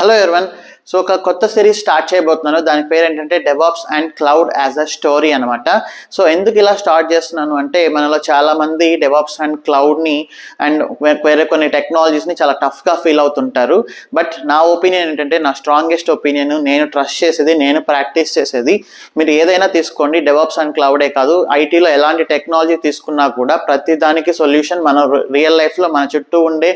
Hello everyone. So kotta series start cheyabothunanu, dani pair entante DevOps and Cloud as a Story anamata. So enduku ila start chestunnanu ante manalo chaala mandi DevOps and Cloud ni and vere konni technologies ni chaala tough ga feel avutuntaru, but na opinion entante na strongest opinion nenu trust chesedi, nenu practice chesedi meer edaina teeskondi DevOps and Cloud e kaadu, IT lo elanti technology teeskunna kuda prati daniki solution mana real life lo mana chuttu unde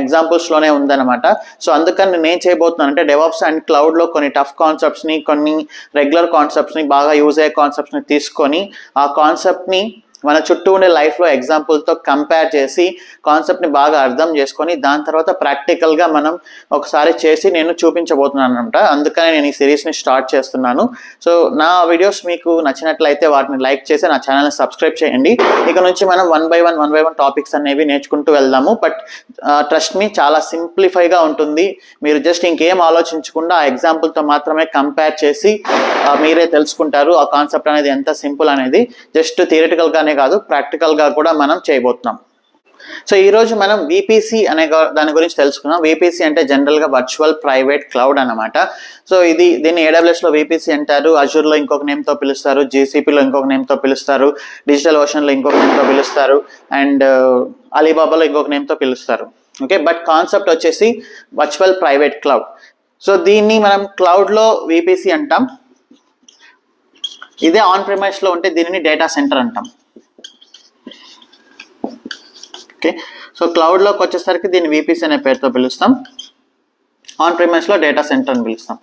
examples lone undanamata. So andukani nenu cheyabothunanu ante DevOps and Cloud lo konni tough concepts ni, konni regular concepts ni, baga use ayye concepts ni teeskoni, aa concept ni మన చుట్టూ ఉండే లైఫ్లో ఎగ్జాంపుల్తో compare చేసి కాన్సెప్ట్ని బాగా అర్థం చేసుకొని దాని తర్వాత ప్రాక్టికల్గా మనం ఒకసారి చేసి నేను చూపించబోతున్నాను అనమాట. అందుకనే నేను ఈ సిరీస్ని స్టార్ట్ చేస్తున్నాను. సో నా వీడియోస్ మీకు నచ్చినట్లయితే వాటిని లైక్ చేసి నా ఛానల్ని సబ్స్క్రైబ్ చేయండి. ఇక నుంచి మనం వన్ బై వన్ టాపిక్స్ అనేవి నేర్చుకుంటూ వెళ్దాము. బట్ ట్రస్ట్ మీ, చాలా సింప్లిఫైగా ఉంటుంది. మీరు జస్ట్ ఇంకేం ఆలోచించకుండా ఆ ఎగ్జాంపుల్తో మాత్రమే కంపేర్ చేసి మీరే తెలుసుకుంటారు ఆ కాన్సెప్ట్ అనేది ఎంత సింపుల్ అనేది. జస్ట్ థియరిటికల్గానే కాదు, ప్రాక్టికల్గా కూడా మనం చేయబోతున్నాం. సో ఈరోజు మనం VPC అనే దాని గురించి తెలుసుకున్నాం. VPC అంటే జనరల్గా వర్చువల్ ప్రైవేట్ క్లౌడ్ అనమాట. సో దీన్ని AWSలో VPC అంటారు, అజూర్లో ఇంకొక నేమ్తో పిలుస్తారు, GCPలో ఇంకొక నేమ్తో పిలుస్తారు, డిజిటల్ ఓషన్లో ఇంకొక నేమ్తో పిలుస్తారు, అండ్ అలీబాబాలో ఇంకొక నేమ్తో పిలుస్తారు. ఓకే, బట్ కాన్సెప్ట్ వచ్చేసి వర్చువల్ ప్రైవేట్ క్లౌడ్. సో దీన్ని మనం క్లౌడ్లో VPC అంటాం. ఇదే ఆన్ ప్రిమైస్లో ఉంటే దీనిని డేటా సెంటర్ అంటాం. ఓకే, సో క్లౌడ్లోకి వచ్చేసరికి దీన్ని VPC అనే పేరుతో పిలుస్తాం, ఆన్ ప్రిమైస్లో డేటా సెంటర్ అని పిలుస్తాం.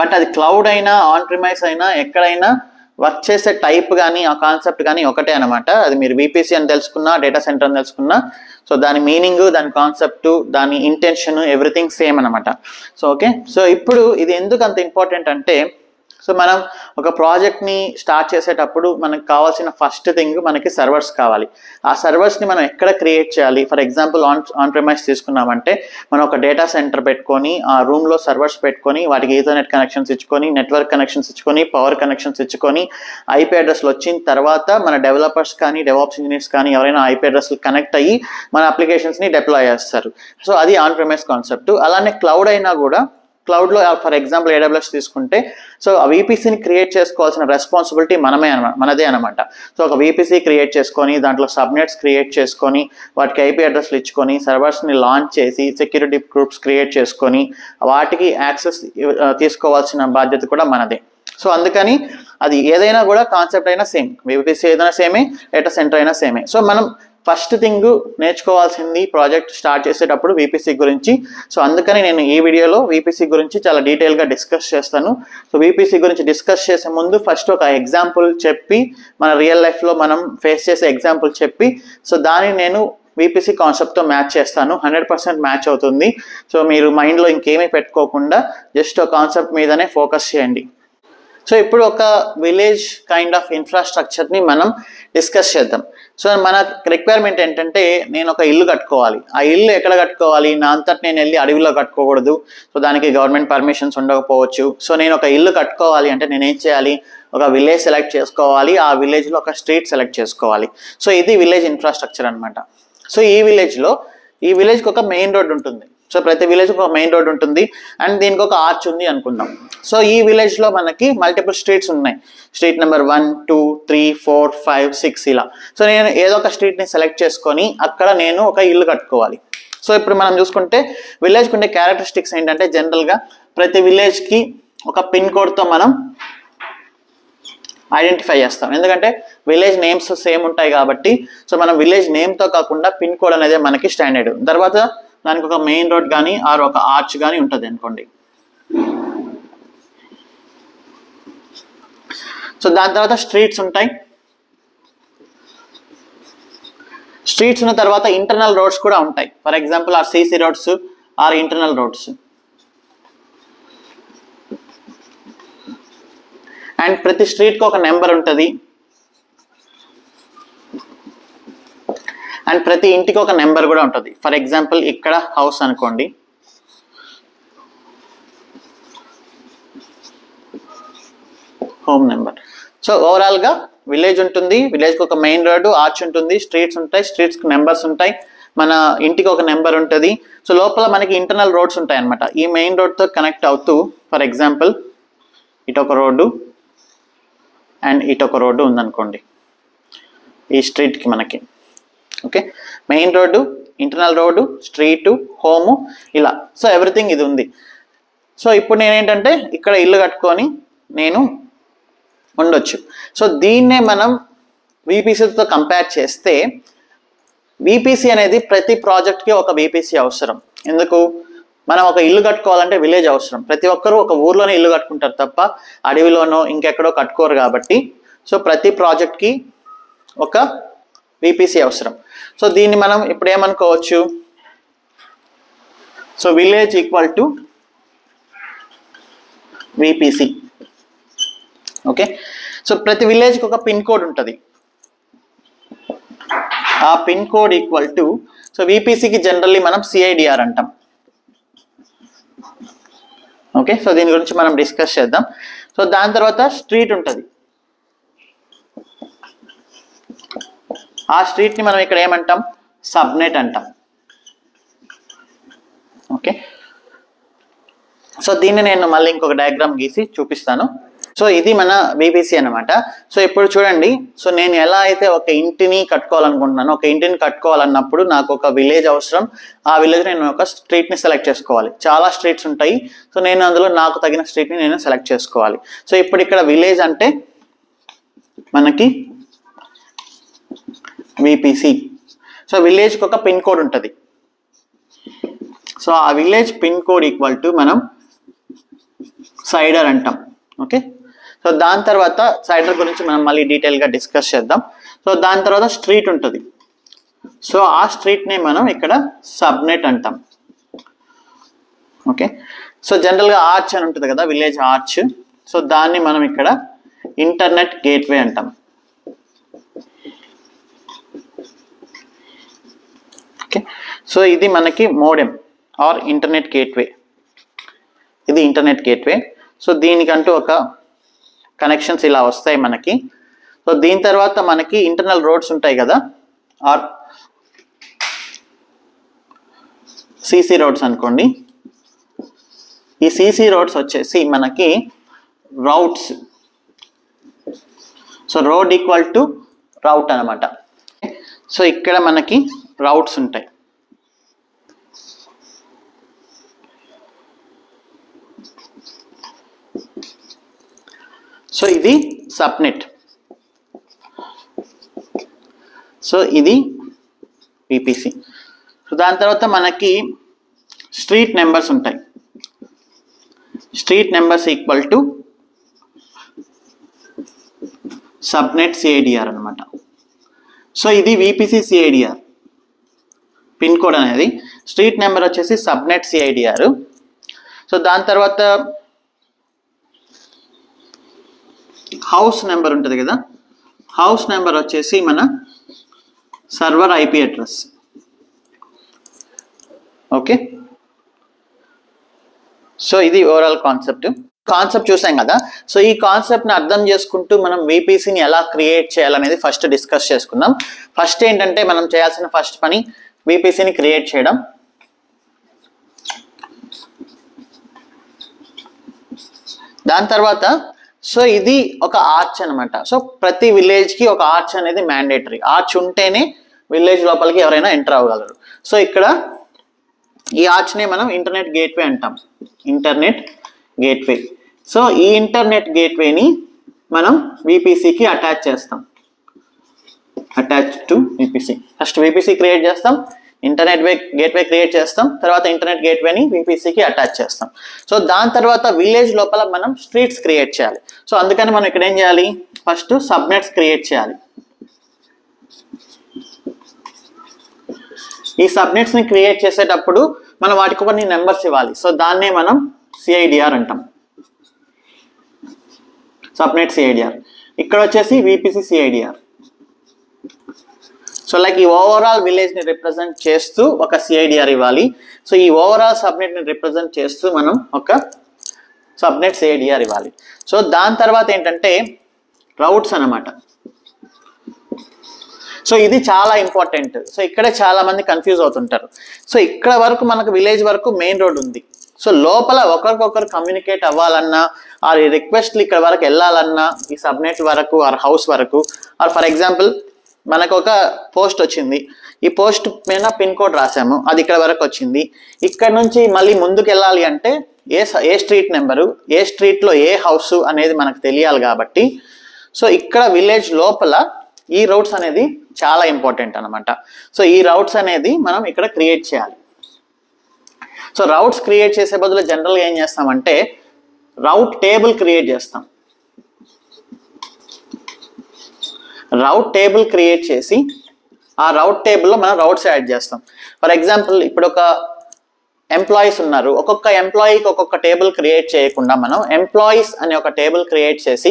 బట్ అది క్లౌడ్ అయినా ఆన్ ప్రిమైస్ అయినా ఎక్కడైనా వర్క్ చేసే టైప్ కానీ ఆ కాన్సెప్ట్ కానీ ఒకటే అనమాట. అది మీరు VPC అని తెలుసుకున్నా, డేటా సెంటర్ అని తెలుసుకున్నా, సో దాని మీనింగ్, దాని కాన్సెప్ట్, దాని ఇంటెన్షన్, ఎవ్రీథింగ్ సేమ్ అనమాట. సో ఓకే, సో ఇప్పుడు ఇది ఎందుకు అంత ఇంపార్టెంట్ అంటే, సో మనం ఒక ప్రాజెక్ట్ని స్టార్ట్ చేసేటప్పుడు మనకు కావాల్సిన ఫస్ట్ థింగ్ మనకి సర్వర్స్ కావాలి. ఆ సర్వర్స్ని మనం ఎక్కడ క్రియేట్ చేయాలి? ఫర్ ఎగ్జాంపుల్ ఆన్ ప్రిమైస్ తీసుకున్నామంటే మనం ఒక డేటా సెంటర్ పెట్టుకొని ఆ రూమ్లో సర్వర్స్ పెట్టుకొని వాటికి ఈథర్నెట్ కనెక్షన్స్ ఇచ్చుకొని, నెట్వర్క్ కనెక్షన్స్ ఇచ్చుకొని, పవర్ కనెక్షన్స్ ఇచ్చుకొని, IP అడ్రస్లు వచ్చిన తర్వాత మన డెవలపర్స్ కానీ DevOps ఇంజనీర్స్ కానీ ఎవరైనా IP అడ్రస్లు కనెక్ట్ అయ్యి మన అప్లికేషన్స్ని డిప్లాయ్ చేస్తారు. సో అది ఆన్ ప్రిమైస్ కాన్సెప్ట్. అలానే క్లౌడ్ అయినా కూడా, క్లౌడ్లో ఫర్ ఎగ్జాంపుల్ AWS తీసుకుంటే, సో ఆ VPCని క్రియేట్ చేసుకోవాల్సిన రెస్పాన్సిబిలిటీ మనదే అనమాట. సో ఒక VPC క్రియేట్ చేసుకొని దాంట్లో సబ్నెట్స్ క్రియేట్ చేసుకొని వాటికి IP అడ్రస్లు ఇచ్చుకొని సర్వర్స్ని లాంచ్ చేసి సెక్యూరిటీ గ్రూప్స్ క్రియేట్ చేసుకొని వాటికి యాక్సెస్ తీసుకోవాల్సిన బాధ్యత కూడా మనదే. సో అందుకని అది ఏదైనా కూడా కాన్సెప్ట్ అయినా సేమ్, VPC ఏదైనా సేమే, డేటా సెంటర్ అయినా సేమే. సో మనం ఫస్ట్ థింగ్ నేర్చుకోవాల్సింది ప్రాజెక్ట్ స్టార్ట్ చేసేటప్పుడు VPC గురించి. సో అందుకని నేను ఈ వీడియోలో VPC గురించి చాలా డీటెయిల్గా డిస్కస్ చేస్తాను. సో VPC గురించి డిస్కస్ చేసే ముందు ఫస్ట్ ఒక ఎగ్జాంపుల్ చెప్పి, మన రియల్ లైఫ్లో మనం ఫేస్ చేసే ఎగ్జాంపుల్ చెప్పి, సో దాన్ని నేను VPC కాన్సెప్ట్తో మ్యాచ్ చేస్తాను. 100% మ్యాచ్ అవుతుంది. సో మీరు మైండ్లో ఇంకేమీ పెట్టుకోకుండా జస్ట్ ఆ కాన్సెప్ట్ మీదనే ఫోకస్ చేయండి. సో ఇప్పుడు ఒక విలేజ్ కైండ్ ఆఫ్ ఇన్ఫ్రాస్ట్రక్చర్ని మనం డిస్కస్ చేద్దాం. సో మన రిక్వైర్మెంట్ ఏంటంటే, నేను ఒక ఇల్లు కట్టుకోవాలి. ఆ ఇల్లు ఎక్కడ కట్టుకోవాలి? నా అంతటి నేను వెళ్ళి అడవిలో కట్టుకోకూడదు. సో దానికి గవర్నమెంట్ పర్మిషన్స్ ఉండకపోవచ్చు. సో నేను ఒక ఇల్లు కట్టుకోవాలి అంటే నేనేం చేయాలి? ఒక విలేజ్ సెలెక్ట్ చేసుకోవాలి, ఆ విలేజ్లో ఒక స్ట్రీట్ సెలెక్ట్ చేసుకోవాలి. సో ఇది విలేజ్ ఇన్ఫ్రాస్ట్రక్చర్ అనమాట. సో ఈ విలేజ్కి ఒక మెయిన్ రోడ్ ఉంటుంది. సో ప్రతి విలేజ్కి ఒక మెయిన్ రోడ్ ఉంటుంది అండ్ దీనికి ఒక ఆర్చ్ ఉంది అనుకుందాం. సో ఈ విలేజ్లో మనకి మల్టిపుల్ స్ట్రీట్స్ ఉన్నాయి. స్ట్రీట్ నెంబర్ 1, 2, 3, 4, 5, 6 ఇలా. సో నేను ఏదో ఒక స్ట్రీట్ని సెలెక్ట్ చేసుకొని అక్కడ నేను ఒక ఇల్లు కట్టుకోవాలి. సో ఇప్పుడు మనం చూసుకుంటే విలేజ్కి ఉండే క్యారెక్టరిస్టిక్స్ ఏంటంటే, జనరల్గా ప్రతి విలేజ్కి ఒక పిన్ కోడ్తో మనం ఐడెంటిఫై చేస్తాం. ఎందుకంటే విలేజ్ నేమ్స్ సేమ్ ఉంటాయి కాబట్టి. సో మనం విలేజ్ నేమ్తో కాకుండా పిన్ కోడ్ అనేది మనకి స్టాండర్డ్. తర్వాత దానికి ఒక మెయిన్ రోడ్ కానీ ఆర్ ఒక ఆర్చ్ కానీ ఉంటుంది అనుకోండి. సో దాని తర్వాత స్ట్రీట్స్ ఉంటాయి. స్ట్రీట్స్ ఉన్న తర్వాత ఇంటర్నల్ రోడ్స్ కూడా ఉంటాయి. For example or CC roads, are internal roads. And ప్రతి స్ట్రీట్కి ఒక నెంబర్ ఉంటుంది అండ్ ప్రతి ఇంటికి ఒక నెంబర్ కూడా ఉంటుంది. ఫర్ ఎగ్జాంపుల్ ఇక్కడ హౌస్ అనుకోండి, హోమ్ నెంబర్. సో ఓవరాల్గా విలేజ్ ఉంటుంది, విలేజ్కి ఒక మెయిన్ రోడ్డు, ఆర్చ్ ఉంటుంది, స్ట్రీట్స్ ఉంటాయి, స్ట్రీట్స్కి నెంబర్స్ ఉంటాయి, mana intiki oka number untadi. So lopala manaki internal roads untayi anamata. Ee main road tho connect avtu, for example itoka road and itoka road undi anukondi ee street ki manaki. Okay, main road, internal road, street, home ila. So everything idu undi. So ippudu nenu entante ikkada illu kattukoni nenu undochu. So deenne manam VPC to compare cheste, VPC అనేది ప్రతి project కి ఒక VPC అవసరం. ఎందుకు మనం ఒక ఇల్లు కట్టుకోవాలంటే village అవసరం. ప్రతి ఒక్కరు ఒక ఊర్లోనే ఇల్లు కట్టుకుంటారు తప్ప అడవిలోనో ఇంకెక్కడో కట్టుకోరు కాబట్టి, సో ప్రతి ప్రాజెక్ట్ కి ఒక VPC అవసరం. సో దీన్ని మనం ఇప్పుడు ఏమనుకోవచ్చు, so village equal to VPC. Okay, so ప్రతి విలేజ్ కి ఒక పిన్ కోడ్ ఉంటుంది. ఆ pin code equal to, so విపిసికి జనరల్లీ మనం CIDR అంటాం. ఓకే, సో దీని గురించి మనం డిస్కస్ చేద్దాం. సో దాని తర్వాత స్ట్రీట్ ఉంటుంది. ఆ స్ట్రీట్ని మనం ఇక్కడ ఏమంటాం, సబ్నెట్ అంటాం. ఓకే, సో దీన్ని నేను మళ్ళీ ఇంకొక డయాగ్రామ్ గీసి చూపిస్తాను. సో ఇది మన VPC అన్నమాట. సో ఇప్పుడు చూడండి, సో నేను ఎలా అయితే ఒక ఇంటిని కట్టుకోవాలనుకుంటున్నాను, ఒక ఇంటిని కట్టుకోవాలన్నప్పుడు నాకు ఒక విలేజ్ అవసరం. ఆ విలేజ్ నేను ఒక స్ట్రీట్ని సెలెక్ట్ చేసుకోవాలి. చాలా స్ట్రీట్స్ ఉంటాయి, సో నేను అందులో నాకు తగిన స్ట్రీట్ని నేను సెలెక్ట్ చేసుకోవాలి. సో ఇప్పుడు ఇక్కడ విలేజ్ అంటే మనకి VPC. సో విలేజ్కి ఒక పిన్ కోడ్ ఉంటుంది. సో ఆ village pin code equal to మనం CIDR అంటాం. ఓకే, సో దాని తర్వాత CIDR గురించి మనం మళ్ళీ డీటెయిల్గా డిస్కస్ చేద్దాం. సో దాని తర్వాత స్ట్రీట్ ఉంటుంది. సో ఆ స్ట్రీట్ని మనం ఇక్కడ సబ్నెట్ అంటాం. ఓకే, సో జనరల్గా ఆర్చ్ అని ఉంటుంది కదా, విలేజ్ ఆర్చ్. సో దాన్ని మనం ఇక్కడ ఇంటర్నెట్ గేట్వే అంటాం. ఓకే, సో ఇది మనకి మోడెమ్ ఆర్ ఇంటర్నెట్ గేట్వే. ఇది ఇంటర్నెట్ గేట్వే. సో దీనికంటూ ఒక కనెక్షన్స్ ఇలా వస్తాయి మనకి. సో దీని తర్వాత మనకి ఇంటర్నల్ రోడ్స్ ఉంటాయి కదా, ఆర్ CC రోడ్స్ అనుకోండి. ఈ CC రోడ్స్ వచ్చేసి మనకి routes. So road equal to route అనమాట. సో ఇక్కడ మనకి రౌట్స్ ఉంటాయి. సో ఇది సబ్నెట్. సో ఇది VPC. సో దాని తర్వాత మనకి స్ట్రీట్ నెంబర్స్ ఉంటాయి. Street numbers equal to subnet CIDR అనమాట. సో ఇది VPC CIDR. పిన్ కోడ్ అనేది, స్ట్రీట్ నెంబర్ వచ్చేసి సబ్నెట్ CIDR. సో దాని తర్వాత హౌస్ నెంబర్ ఉంటుంది కదా, హౌస్ నెంబర్ వచ్చేసి మన server IP address. Okay, so ఇది ఓవరాల్ కాన్సెప్ట్ చూసాం కదా. సో ఈ కాన్సెప్ట్ని అర్థం చేసుకుంటూ మనం VPCని ఎలా క్రియేట్ చేయాలనేది ఫస్ట్ డిస్కస్ చేసుకుందాం. ఫస్ట్ ఏంటంటే మనం చేయాల్సిన ఫస్ట్ పని VPCని క్రియేట్ చేయడం. దాని తర్వాత సో ఇది ఒక ఆర్చ్ అనమాట. సో ప్రతి విలేజ్కి ఒక ఆర్చ్ అనేది మ్యాండేటరీ. ఆర్చ్ ఉంటేనే విలేజ్ లోపలికి ఎవరైనా ఎంటర్ అవ్వగలరు. సో ఇక్కడ ఈ ఆర్చ్నే మనం ఇంటర్నెట్ గేట్వే అంటాం. Internet gateway. సో ఈ ఇంటర్నెట్ గేట్వేని మనం VPCకి అటాచ్ చేస్తాం. Attach to VPC. First VPC create చేస్తాం, ఇంటర్నెట్ గేట్వే క్రియేట్ చేస్తాం, తర్వాత ఇంటర్నెట్ గేట్వేని VPCకి అటాచ్ చేస్తాం. సో దాని తర్వాత విలేజ్ లోపల మనం స్ట్రీట్స్ క్రియేట్ చేయాలి. సో అందుకని మనం ఇక్కడ ఏం చేయాలి, ఫస్ట్ సబ్నెట్స్ క్రియేట్ చేయాలి. ఈ సబ్నెట్స్ని క్రియేట్ చేసేటప్పుడు మనం వాటికి కొన్ని నెంబర్స్ ఇవ్వాలి. సో దాన్నే మనం CIDR అంటాం. Subnet CIDR. ఇక్కడ వచ్చేసి VPC CIDR. సో లైక్ ఈ ఓవరాల్ విలేజ్ని రిప్రజెంట్ చేస్తూ ఒక CIDR ఇవ్వాలి. సో ఈ ఓవరాల్ సబ్నెట్ని రిప్రజెంట్ చేస్తూ మనం ఒక సబ్నెట్ CIDR ఇవ్వాలి. సో దాని తర్వాత ఏంటంటే రౌట్స్ అన్నమాట. So this is very important. So here many confused. So here village main road undi. So lopala okarokar communicate avvalanna or request li ikkada varaku ellalanna ee subnet varaku or house varaku or for example manaku oka post ochindi ee post mena pin code rasamu adi ikkada varaku ochindi ikkada nunchi malli munduku ellali ante ఏ street number ఏ street లో ఏ house అనేది మనకు తెలియాలి కాబట్టి so ఇక్కడ village లోపల ఈ రౌట్స్ అనేది చాలా ఇంపార్టెంట్ అన్నమాట. సో ఈ రౌట్స్ అనేది మనం ఇక్కడ క్రియేట్ చేయాలి. సో రౌట్స్ క్రియేట్ చేసే బదులు జనరల్గా ఏం చేస్తామంటే రౌట్ టేబుల్ క్రియేట్ చేస్తాం. రౌట్ టేబుల్ క్రియేట్ చేసి ఆ రౌట్ టేబుల్లో మనం రౌట్స్ యాడ్ చేస్తాం. ఫర్ ఎగ్జాంపుల్ ఇప్పుడు ఒక ఎంప్లాయీస్ ఉన్నారు, ఒక్కొక్క ఎంప్లాయీకి ఒక్కొక్క టేబుల్ క్రియేట్ చేయకుండా మనం ఎంప్లాయీస్ అనే ఒక టేబుల్ క్రియేట్ చేసి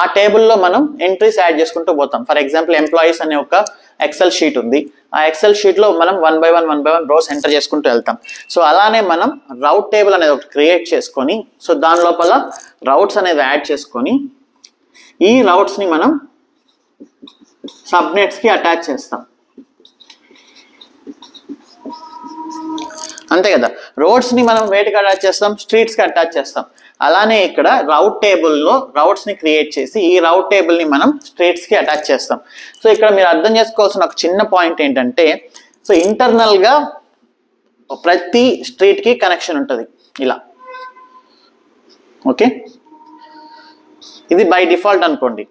ఆ టేబుల్లో మనం ఎంట్రీస్ యాడ్ చేసుకుంటూ పోతాం. ఫర్ ఎగ్జాంపుల్ ఎంప్లాయీస్ అనే ఒక ఎక్సెల్ షీట్ ఉంది, ఆ ఎక్సెల్ షీట్లో మనం one by one rows enter చేసుకుంటూ వెళ్తాం. సో అలానే మనం రౌట్ టేబుల్ అనేది ఒకటి క్రియేట్ చేసుకొని సో దాని లోపల రౌట్స్ అనేది యాడ్ చేసుకొని ఈ రౌట్స్ని మనం సబ్నెట్స్కి అటాచ్ చేస్తాం. అంతే కదా, రోడ్స్ని మనం వేటికి అటాచ్ చేస్తాం, స్ట్రీట్స్కి అటాచ్ చేస్తాం. అలానే ఇక్కడ రౌట్ టేబుల్లో రౌట్స్ని క్రియేట్ చేసి ఈ రౌట్ టేబుల్ని మనం స్ట్రీట్స్కి అటాచ్ చేస్తాం. సో ఇక్కడ మీరు అర్థం చేసుకోవాల్సిన ఒక చిన్న పాయింట్ ఏంటంటే సో ఇంటర్నల్గా ప్రతి స్ట్రీట్కి కనెక్షన్ ఉంటుంది ఇలా. ఓకే, ఇది బై డిఫాల్ట్ అనుకోండి.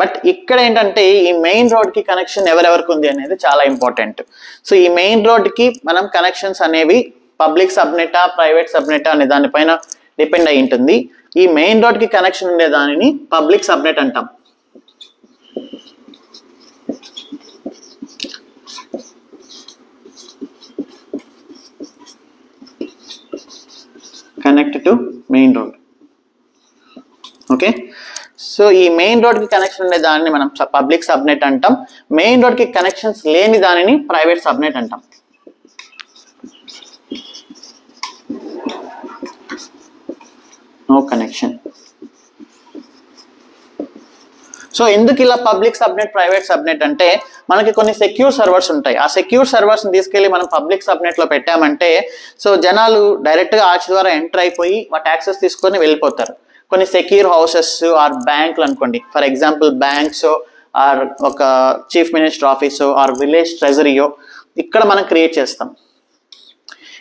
బట్ ఇక్కడ ఏంటంటే ఈ మెయిన్ రోడ్కి కనెక్షన్ ఎవరెవరికి ఉంది అనేది చాలా ఇంపార్టెంట్. సో ఈ మెయిన్ రోడ్కి మనం కనెక్షన్స్ అనేవి పబ్లిక్ సబ్నెటా ప్రైవేట్ సబ్నెటా అనే దానిపైన డిపెండ్ అయి ఉంటుంది. ఈ మెయిన్ రోడ్కి కనెక్షన్ ఉండే దానిని పబ్లిక్ సబ్నెట్ అంటాం. Connect to main road. Okay, so ఈ మెయిన్ రోడ్కి కనెక్షన్ ఉండే దానిని మనం పబ్లిక్ సబ్నెట్ అంటాం. మెయిన్ రోడ్కి కనెక్షన్స్ లేని దానిని ప్రైవేట్ సబ్నెట్ అంటాం. No connection. సో ఎందుకు ఇలా పబ్లిక్ సబ్నెట్ ప్రైవేట్ సబ్నెట్ అంటే మనకి కొన్ని సెక్యూర్ సర్వర్స్ ఉంటాయి. ఆ సెక్యూర్ సర్వర్స్ని తీసుకెళ్ళి మనం పబ్లిక్ సబ్నెట్లో పెట్టామంటే సో జనాలు డైరెక్ట్గా ఆర్చ్ ద్వారా ఎంటర్ అయిపోయి వాటి యాక్సెస్ తీసుకొని వెళ్ళిపోతారు. కొన్ని సెక్యూర్ హౌసెస్ ఆర్ బ్యాంకులు అనుకోండి, ఫర్ ఎగ్జాంపుల్ బ్యాంక్స్ ఆర్ ఒక చీఫ్ మినిస్టర్ ఆఫీసో ఆర్ విలేజ్ ట్రెజరీయో ఇక్కడ మనం క్రియేట్ చేస్తాం.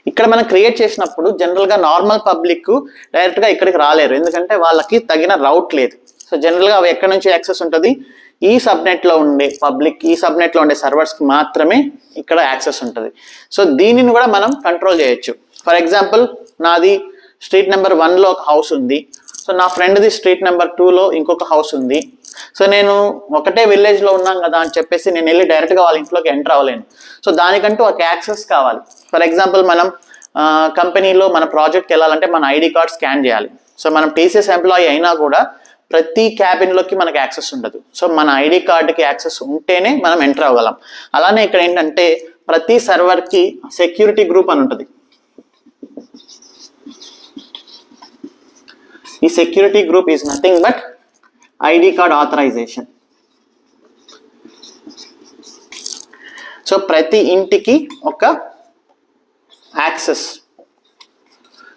ఇక్కడ మనం క్రియేట్ చేసినప్పుడు జనరల్గా నార్మల్ పబ్లిక్ డైరెక్ట్గా ఇక్కడికి రాలేరు, ఎందుకంటే వాళ్ళకి తగిన రౌట్ లేదు. సో జనరల్గా అవి ఎక్కడి నుంచి యాక్సెస్ ఉంటుంది, ఈ సబ్నెట్లో ఉండే పబ్లిక్ ఈ సబ్నెట్లో ఉండే సర్వర్స్కి మాత్రమే ఇక్కడ యాక్సెస్ ఉంటుంది. సో దీనిని కూడా మనం కంట్రోల్ చేయొచ్చు. ఫర్ ఎగ్జాంపుల్ నాది స్ట్రీట్ నెంబర్ 1లో ఒక హౌస్ ఉంది, సో నా ఫ్రెండ్ది స్ట్రీట్ నెంబర్ 2లో ఇంకొక హౌస్ ఉంది. సో నేను ఒకటే విలేజ్లో ఉన్నాం కదా అని చెప్పేసి నేను వెళ్ళి డైరెక్ట్గా వాళ్ళ ఇంట్లోకి ఎంటర్ అవ్వలేను. సో దానికంటూ ఒక యాక్సెస్ కావాలి. ఫర్ ఎగ్జాంపుల్ మనం కంపెనీలో మన ప్రాజెక్ట్కి వెళ్ళాలంటే మన ఐడి కార్డ్ స్కాన్ చేయాలి. సో మనం టీసీఎస్ ఎంప్లాయీ అయినా కూడా ప్రతి క్యాబిన్లోకి మనకు యాక్సెస్ ఉండదు. సో మన ఐడి కార్డుకి యాక్సెస్ ఉంటేనే మనం ఎంటర్ అవ్వగలం. అలానే ఇక్కడ ఏంటంటే ప్రతి సర్వర్కి సెక్యూరిటీ గ్రూప్ అని ఉంటుంది. ఈ security group is nothing but ID card authorization. So ప్రతి ఇంటికి ఒక యాక్సెస్,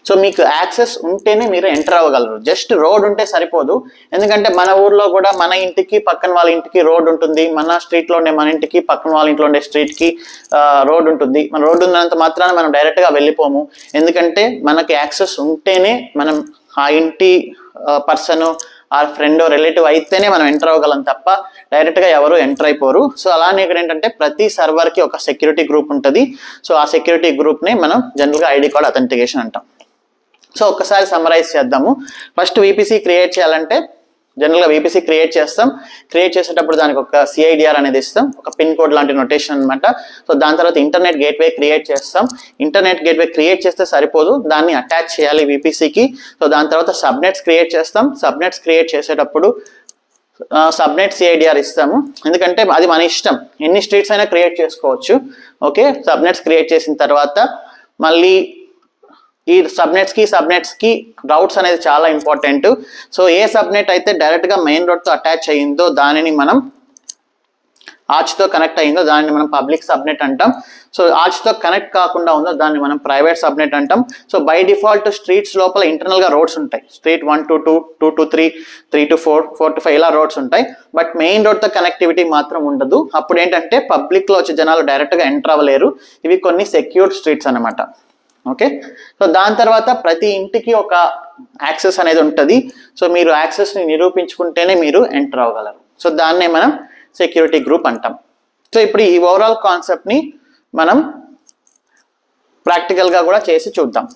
సో మీకు యాక్సెస్ ఉంటేనే మీరు ఎంటర్ అవ్వగలరు. జస్ట్ రోడ్ ఉంటే సరిపోదు, ఎందుకంటే మన ఊర్లో కూడా మన ఇంటికి పక్కన వాళ్ళ ఇంటికి రోడ్ ఉంటుంది, మన స్ట్రీట్లో ఉండే మన ఇంటికి పక్కన వాళ్ళ ఇంట్లో ఉండే స్ట్రీట్కి రోడ్ ఉంటుంది. మన రోడ్డు ఉన్నంత మాత్రాన మనం డైరెక్ట్గా వెళ్ళిపోము, ఎందుకంటే మనకి యాక్సెస్ ఉంటేనే మనం ఆ ఇంటి పర్సన్ ఆ ఫ్రెండ్ రిలేటివ్ అయితేనే మనం ఎంటర్ అవ్వగలం తప్ప డైరెక్ట్గా ఎవరు ఎంటర్ అయిపోరు. సో అలానే ఇక్కడ ఏంటంటే ప్రతి సర్వర్కి ఒక సెక్యూరిటీ గ్రూప్ ఉంటుంది. సో ఆ సెక్యూరిటీ గ్రూప్ని మనం జనరల్గా ఐడి కార్డ్ అథెంటికేషన్ అంటాం. సో ఒక్కసారి సమ్మరైజ్ చేద్దాము. ఫస్ట్ VPC క్రియేట్ చేయాలంటే జనరల్గా VPC క్రియేట్ చేస్తాం. క్రియేట్ చేసేటప్పుడు దానికి ఒక CIDR అనేది ఇస్తాం, ఒక పిన్ కోడ్ లాంటి నోటేషన్ అనమాట. సో దాని తర్వాత ఇంటర్నెట్ గేట్వే క్రియేట్ చేస్తాం. ఇంటర్నెట్ గేట్వే క్రియేట్ చేస్తే సరిపోదు, దాన్ని అటాచ్ చేయాలి VPCకి. సో దాని తర్వాత సబ్నెట్స్ క్రియేట్ చేస్తాం. సబ్నెట్స్ క్రియేట్ చేసేటప్పుడు సబ్నెట్ CIDR ఇస్తాము, ఎందుకంటే అది మన ఇష్టం, ఎన్ని స్ట్రీట్స్ అయినా క్రియేట్ చేసుకోవచ్చు. ఓకే, సబ్నెట్స్ క్రియేట్ చేసిన తర్వాత మళ్ళీ ఈ సబ్నెట్స్ కి రౌట్స్ అనేది చాలా ఇంపార్టెంట్. సో ఏ సబ్నెట్ అయితే డైరెక్ట్ గా మెయిన్ రోడ్ తో అటాచ్ అయ్యిందో, దానిని మనం ఆర్చ్ తో కనెక్ట్ అయ్యిందో దాన్ని మనం పబ్లిక్ సబ్నెట్ అంటాం. సో ఆర్చ్ తో కనెక్ట్ కాకుండా ఉందో దాన్ని మనం ప్రైవేట్ సబ్నెట్ అంటాం. సో బై డిఫాల్ట్ స్ట్రీట్స్ లోపల ఇంటర్నల్ గా రోడ్స్ ఉంటాయి. Street 1 to 2, 2 to 3, 3 to 4, 4 to 5 ఇలా రోడ్స్ ఉంటాయి. బట్ మెయిన్ రోడ్ తో కనెక్టివిటీ మాత్రం ఉండదు. అప్పుడు ఏంటంటే పబ్లిక్ లో వచ్చే జనాలు డైరెక్ట్ గా ఎంటర్ అవ్వలేరు. ఇవి కొన్ని సెక్యూర్డ్ స్ట్రీట్స్ అనమాట. ఓకే, సో దాని తర్వాత ప్రతి ఇంటికి ఒక యాక్సెస్ అనేది ఉంటుంది. సో మీరు యాక్సెస్ ని నిరూపించుకుంటేనే మీరు ఎంటర్ అవ్వగలరు. సో దాన్నే మనం సెక్యూరిటీ గ్రూప్ అంటాం. సో ఇప్పుడు ఈ ఓవరాల్ కాన్సెప్ట్ ని మనం ప్రాక్టికల్ గా కూడా చేసి చూద్దాం.